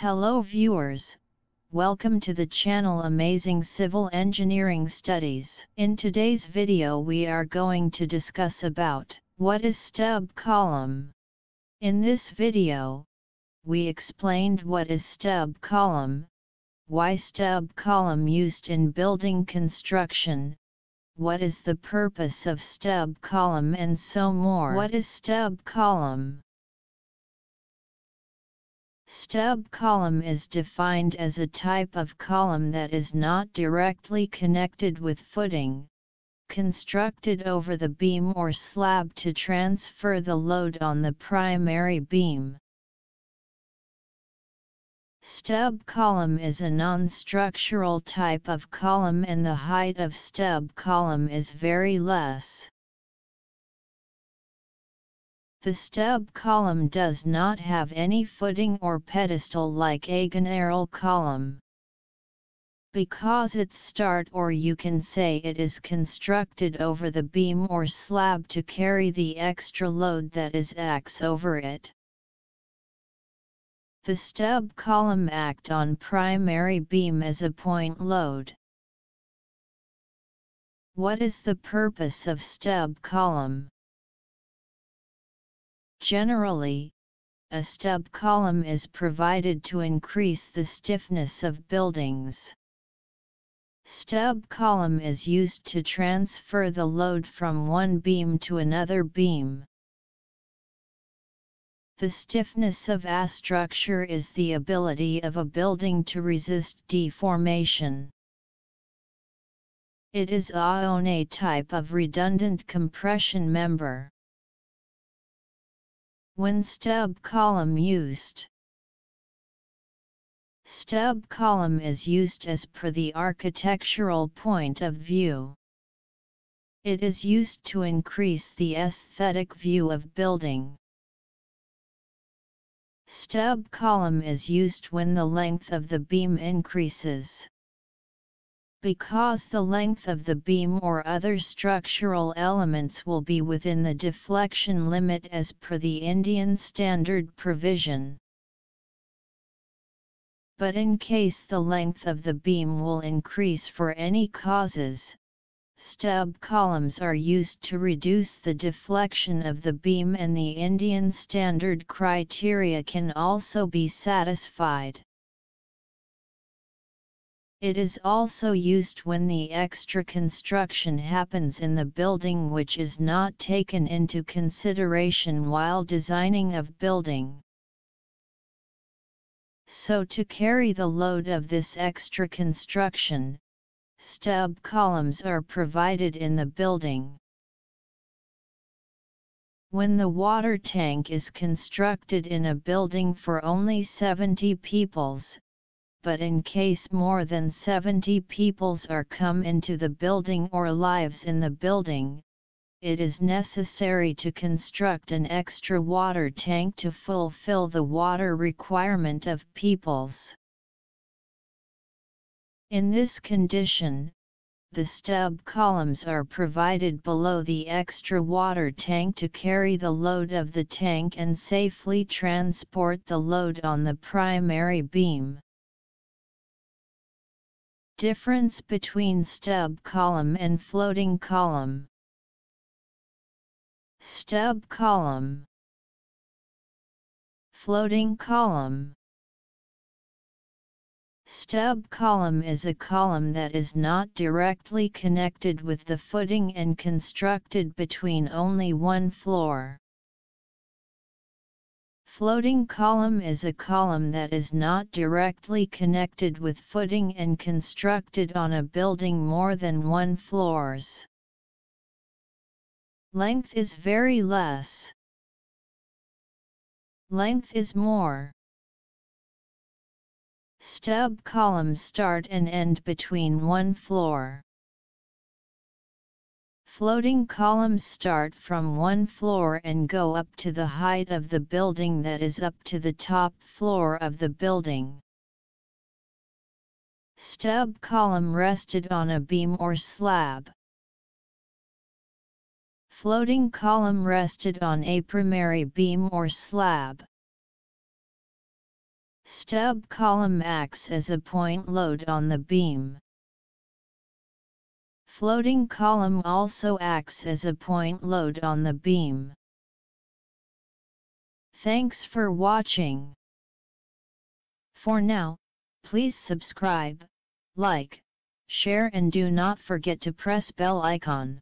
Hello viewers, welcome to the channel Amazing Civil Engineering Studies. In today's video we are going to discuss about what is stub column. In this video, we explained what is stub column, why stub column used in building construction, what is the purpose of stub column and so more. What is stub column? Stub column is defined as a type of column that is not directly connected with footing, constructed over the beam or slab to transfer the load on the primary beam. Stub column is a non-structural type of column and the height of stub column is very less. The stub column does not have any footing or pedestal like agonal column. Because its start, or you can say it is constructed over the beam or slab to carry the extra load that is acts over it. The stub column acts on primary beam as a point load. What is the purpose of stub column? Generally, a stub column is provided to increase the stiffness of buildings. Stub column is used to transfer the load from one beam to another beam. The stiffness of a structure is the ability of a building to resist deformation. It is a type of redundant compression member. When stub column used, stub column is used as per the architectural point of view. It is used to increase the aesthetic view of building. Stub column is used when the length of the beam increases. Because the length of the beam or other structural elements will be within the deflection limit as per the Indian standard provision. But in case the length of the beam will increase for any causes, stub columns are used to reduce the deflection of the beam, and the Indian standard criteria can also be satisfied. It is also used when the extra construction happens in the building which is not taken into consideration while designing of building. So to carry the load of this extra construction, stub columns are provided in the building. When the water tank is constructed in a building for only 70 peoples, but in case more than 70 peoples are come into the building or lives in the building, it is necessary to construct an extra water tank to fulfill the water requirement of peoples. In this condition, the stub columns are provided below the extra water tank to carry the load of the tank and safely transport the load on the primary beam. Difference between stub column and floating column. Stub column, floating column. Stub column is a column that is not directly connected with the footing and constructed between only one floor. Floating column is a column that is not directly connected with footing and constructed on a building more than one floors. Length is very less. Length is more. Stub columns start and end between one floor. Floating columns start from one floor and go up to the height of the building, that is up to the top floor of the building. Stub column rested on a beam or slab. Floating column rested on a primary beam or slab. Stub column acts as a point load on the beam. Floating column also acts as a point load on the beam. Thanks for watching. For now, please subscribe, like, share and do not forget to press bell icon.